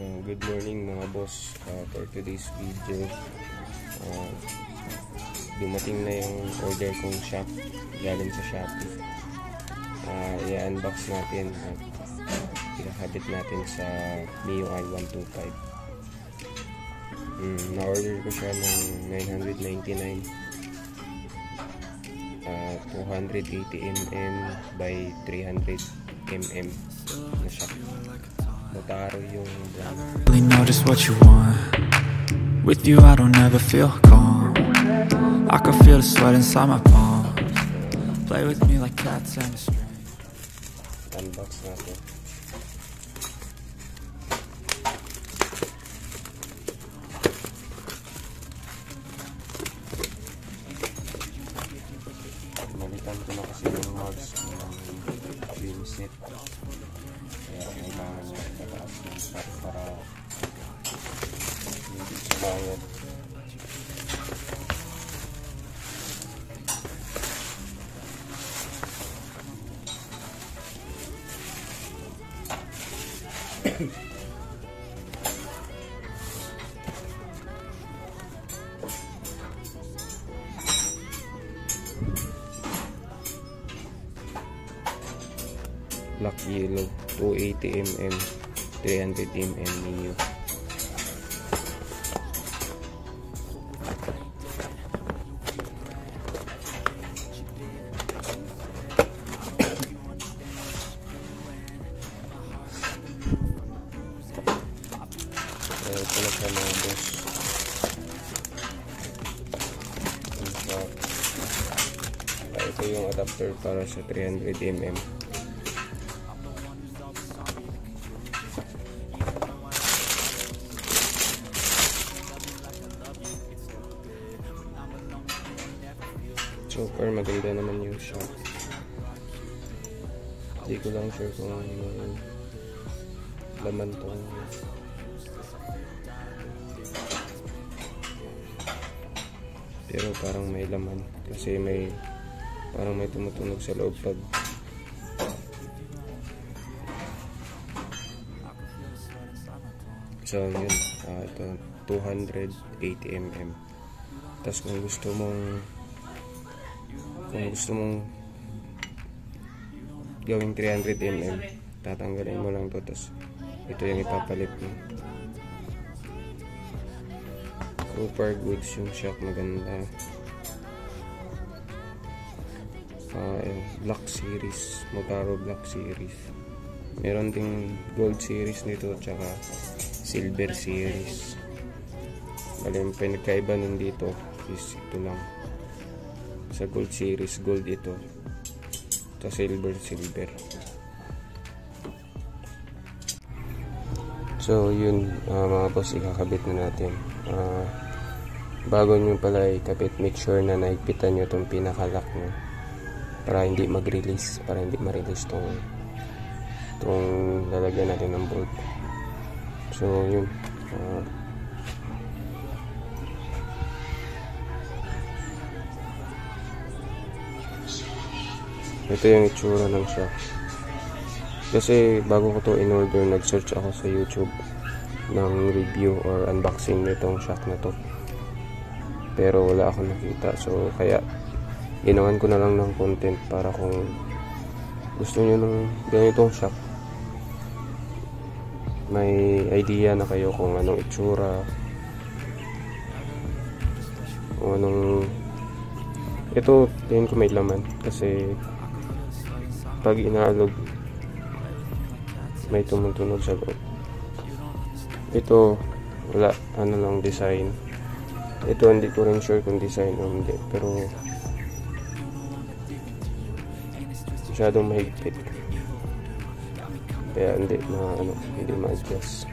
Good morning mga boss. For today's video, dumating na yung order kong Shock galing sa Shopee. I-unbox natin at pinahabit natin sa Mio125. Na-order ko siya ng 999, 280mm by 300mm na Shock. Mutarru yung brand. Really know just what you want. With you I don't ever feel calm. I can feel the sweat inside my palms. Play with me like cats and a string. Unbox natin. Malitan ko na kasi yung mugs ng uniset. Kaya kailangan nyo pataas ng shop para hindi sumayan. Black yellow, 280mm, 300mm Mio. Ito na siya mga boss. Ito yung adapter para sa 300mm. Super maganda naman yung Shock. Hindi ko lang sure kung laman to. Pero parang may laman kasi may parang may tumutunog sa loob pag so yun, ito 280mm. Tapos kung gusto mong gawing 300mm, tatanggalin mo lang to, tapos ito yung ipapalit mo. Super goods yung Shock, maganda. Black series, Mutarru black series. Meron ding gold series nito, tsaka silver series. Yung pinagkaiba nun dito is ito lang. Sa gold series, gold ito. Sa silver. So yun mga boss, ikakabit na natin. Bago nyo pala ikabit, make sure na naigpitan nyo itong pinakalock nyo para hindi mag-release, para hindi ma-release itong lalagyan natin ng bolt. So yun, ito yung itsura ng Shock. Kasi bago ko to in-order, nag-search ako sa YouTube ng review or unboxing nitong Shock na to. Pero wala akong nakita. So kaya ginawan ko na lang ng content para kung gusto nyo ng ganitong Shock, may idea na kayo kung anong itsura, kung anong... Ito, tingin ko may laman kasi pag inaalog may tumutunog sa loob. Ito wala, ano lang, design. Ito hindi ko rin sure kung design o hindi, pero masyadong mahigpit kaya hindi ma-adjust.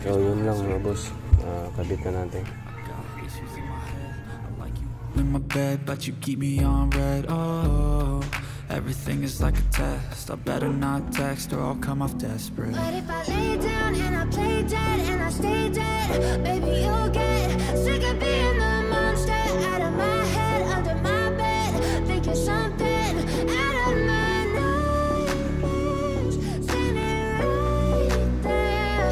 So yun lang mga boss, kabit na natin. In my bed, but you keep me on red. Oh, everything is like a test. I better not text or I'll come off desperate. But if I lay down and I play dead and I stay dead, baby, you'll get sick of being the monster out of my head, under my bed, thinking something out of my nightmares, standing right there.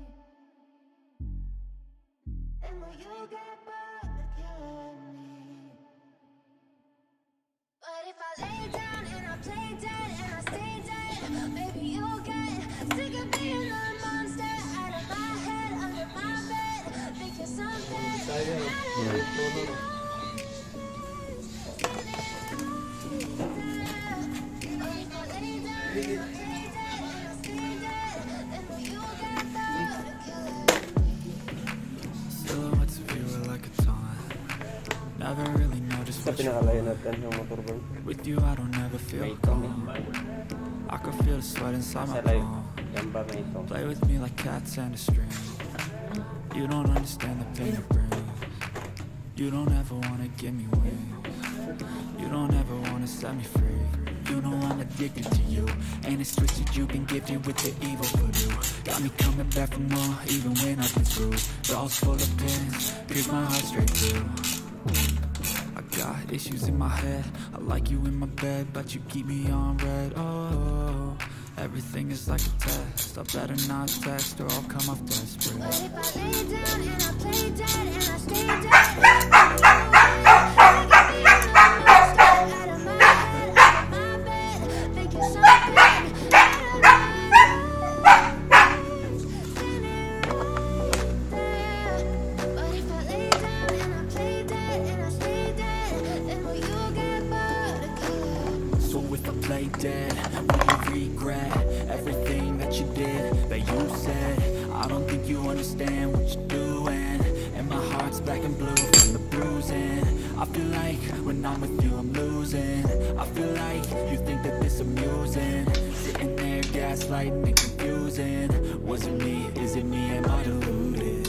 With you I don't ever feel calm. I can feel the sweat inside my palm. Play with me like cats and a string. You don't understand the pain it brings. You don't ever wanna give me wings. You don't ever wanna set me free. You know I'm addicted to you, and it's twisted, you've been gifted with the evil voodoo. Got me coming back for more, even when I've been through. Dolls full of pins, pierce my heart straight through. Got issues in my head, I like you in my bed, but you keep me on red. Oh, everything is like a test. I better not text or I'll come off desperate. But if I lay down and I play dead and I stay dead, thinking something out of dead. Will you regret everything that you did, that you said? I don't think you understand what you're doing. And my heart's black and blue from the bruising. I feel like when I'm with you I'm losing. I feel like you think that this amusing, sitting there gaslighting and confusing. Was it me? Is it me? Am I deluded?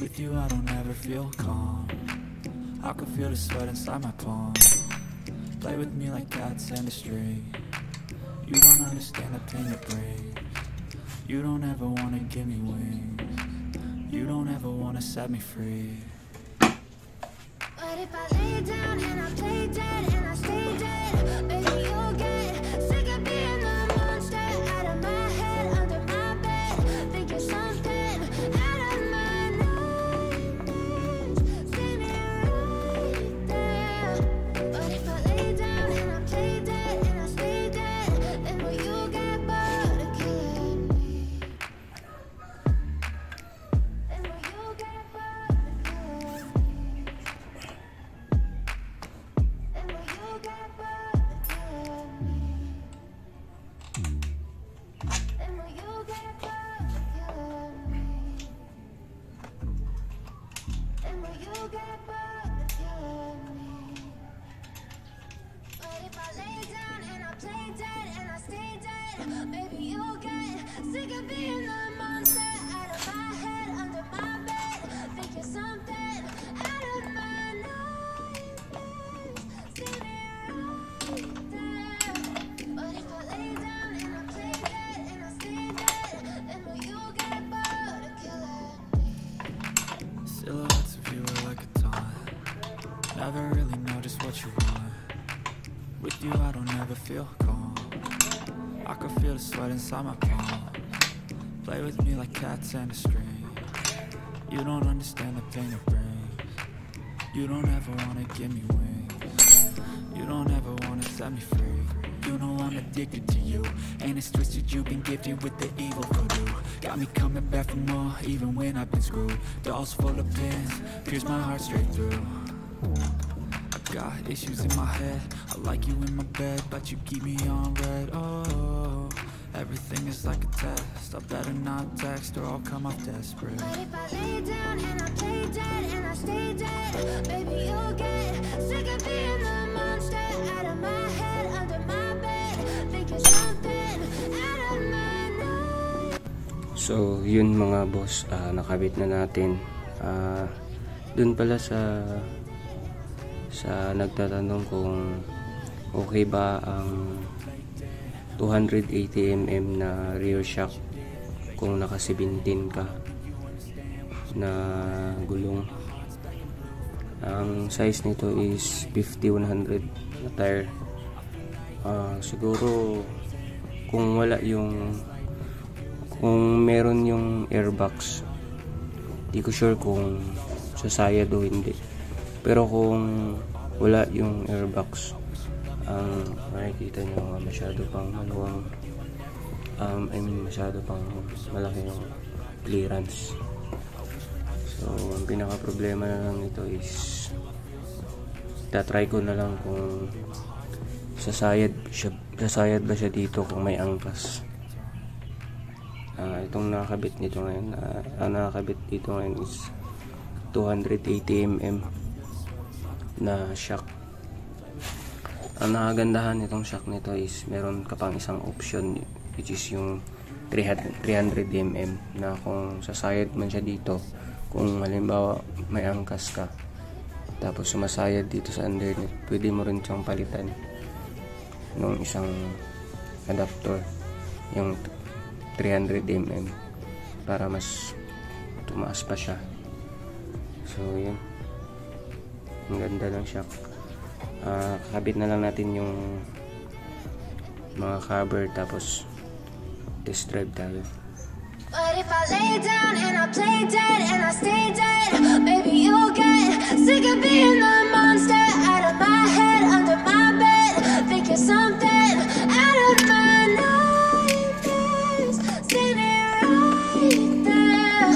With you I don't ever feel calm. I can feel the sweat inside my palm. Play with me like cats and a string. You don't understand the pain it brings. You don't ever wanna give me wings. You don't ever wanna set me free. But if I lay down and I play dead and I stay dead, baby you'll get sick of being the monster out of my head, under my bed, thinking something out of my Never really know just what you want. With you I don't ever feel calm. I can feel the sweat inside my palm. Play with me like cats and a string. You don't understand the pain it brings. You don't ever wanna give me wings. You don't ever wanna set me free. You know I'm addicted to you, and it's twisted, you've been gifted with the evil voodoo. Got me coming back for more, even when I've been screwed. Dolls full of pins, pierce my heart straight through. I got issues in my head, I like you in my bed, but you keep me on red. Oh, everything is like a test, I better not text or I'll come off desperate. But if I lay down and I play dead and I stay dead, baby you'll get sick of being the monster out of my head, under my bed, thinking something out of my night. So yun mga boss, nakabit na natin. Dun pala sa nagtatanong kung okay ba ang 280mm na rear shock kung naka 17 ka na gulong. Ang size nito is 50-100 na tire. Siguro kung wala yung, kung meron yung airbox, di ko sure kung sasayad o hindi. Pero kung wala yung airbox, ang makikita nyo masyado pang maluwang, masyado pang malaki yung clearance. So ang pinaka problema na lang ito is tatry ko na lang kung sasayad ba siya dito kung may angkas. Itong nakakabit nito ngayon, ang nakakabit dito ngayon is 280mm na shock. Ang nakagandahan nitong shock nito is meron ka pang isang option, which is yung 300mm na kung sasayad man siya dito, kung halimbawa may angkas ka tapos sumasayad dito sa underneath, pwede mo rin siyang palitan ng isang adapter, yung 300mm, para mas tumaas pa siya. So yun, ang ganda ng shock. Kabit na lang natin yung mga cover tapos test drive tayo. But if I lay down and I play dead and I stay dead, maybe you'll get sick of being the monster out of my head, under my bed, thinking something out of my nightmares. See me right there.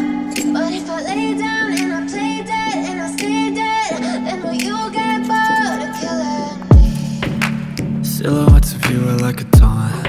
But if I lay down and I play dead and I stay dead, then will you get bored of killing me? Silhouettes of you are like a taunt.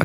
I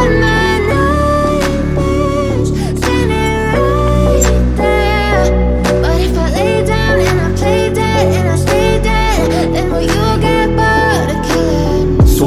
of my nightmares. Sitting right there. But if I lay down and I play dead and I stay dead, then will you get bored of killing me? So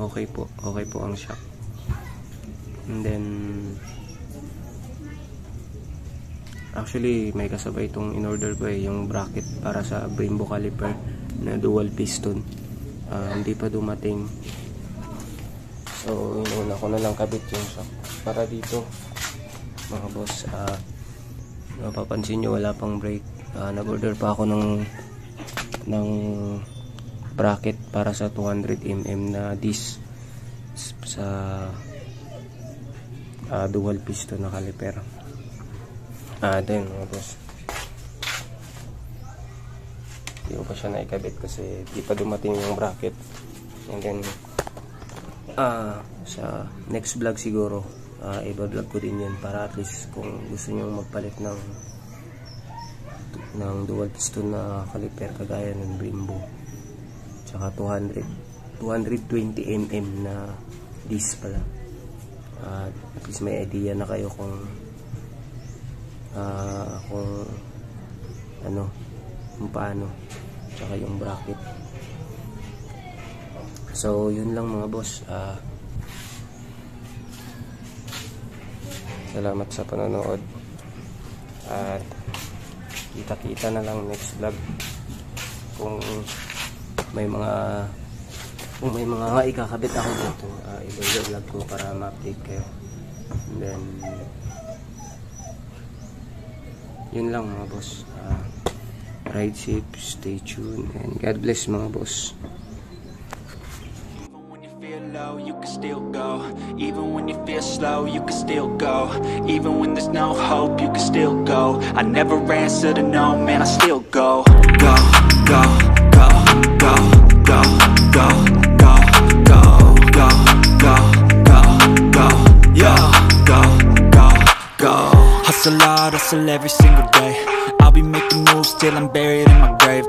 okay po ang shock. And then actually may kasabay itong in-order ko yung bracket para sa Brembo caliper na dual piston. Hindi pa dumating. So, inuna ko na lang kabit yung shock. Para dito, mga boss, mapapansin nyo wala pang brake. Nag-order pa ako ng bracket para sa 200mm na disc sa dual piston na caliper. Then, mga boss, hindi ko pa siya naikabit kasi di pa dumating yung bracket. And then, sa next vlog siguro iba-vlog ko din yan para at least kung gusto nyo magpalit ng dual piston na caliper kagaya ng Brembo tsaka 220mm na disc pala, at least may idea na kayo kung ano, kung paano, tsaka yung bracket. So, yun lang mga boss. Salamat sa panonood. At kita-kita na lang next vlog. Kung may mga ikakabit ako dito, i-vlog ko para ma-update kayo. And then yun lang mga boss. Ride safe, stay tuned, and God bless mga boss. You can still go, even when you feel slow. You can still go, even when there's no hope. You can still go. I never answer to no, man, I still go. Go, go, go, go, go, go, go, go, go, go, go, go, yo, go, go, go. Hustle hard, hustle every single day. I'll be making moves till I'm buried in my grave.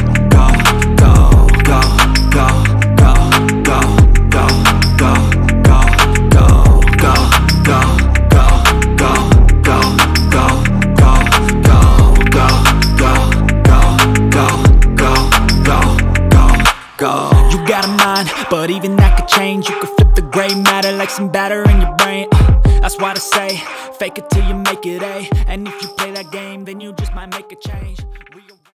go, go, go, go, go, go, go, go, go, go, go, go, go, go, go, go, go, go, go, go, go, go, go, go, go. But even that could change. You could flip the gray matter like some batter in your brain. That's why I say, fake it till you make it, eh? And if you play that game, then you just might make a change.